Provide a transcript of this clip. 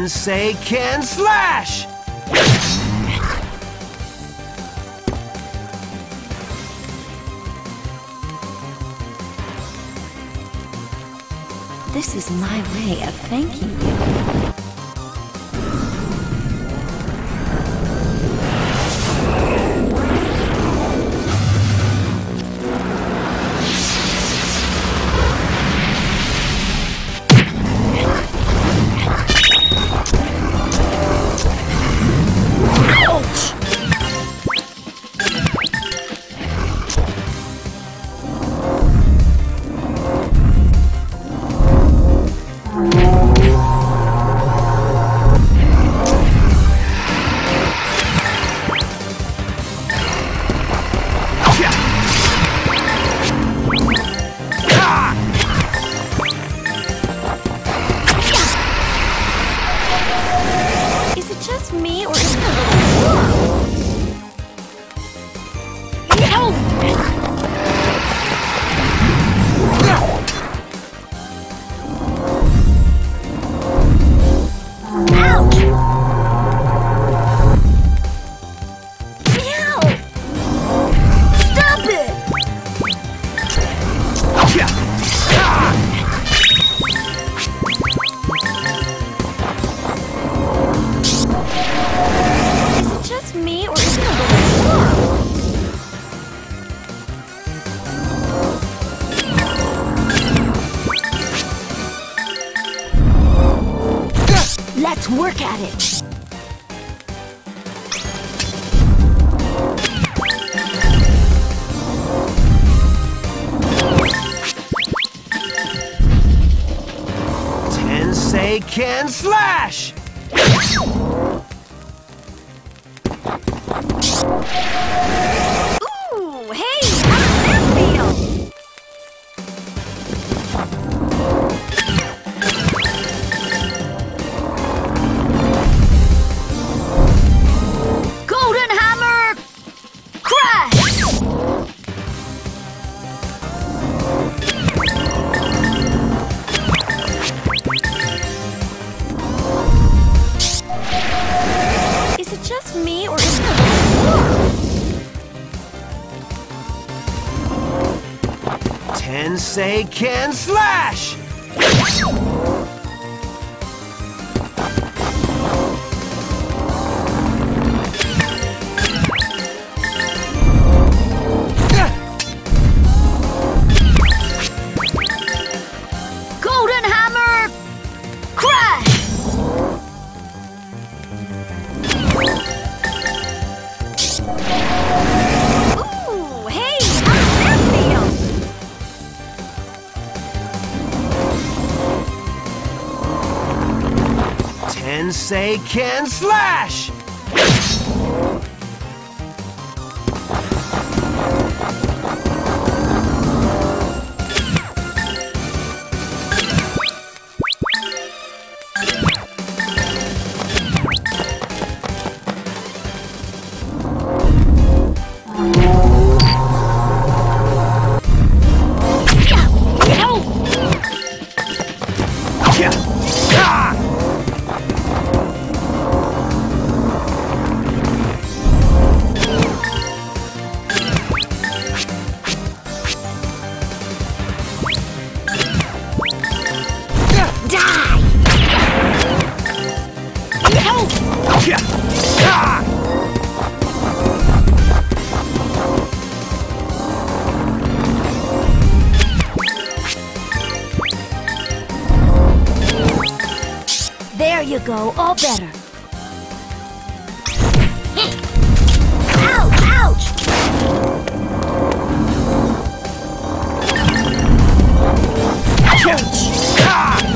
Tenseiken Slash! This is my way of thanking you. Just me or just help! Let's work at it! Tenseiken Slash! Ooh, hey! How's that feel? Just me or just Tenseiken Slash! Tenseiken Slash! There you go, all better. Ouch! Ouch! Ouch!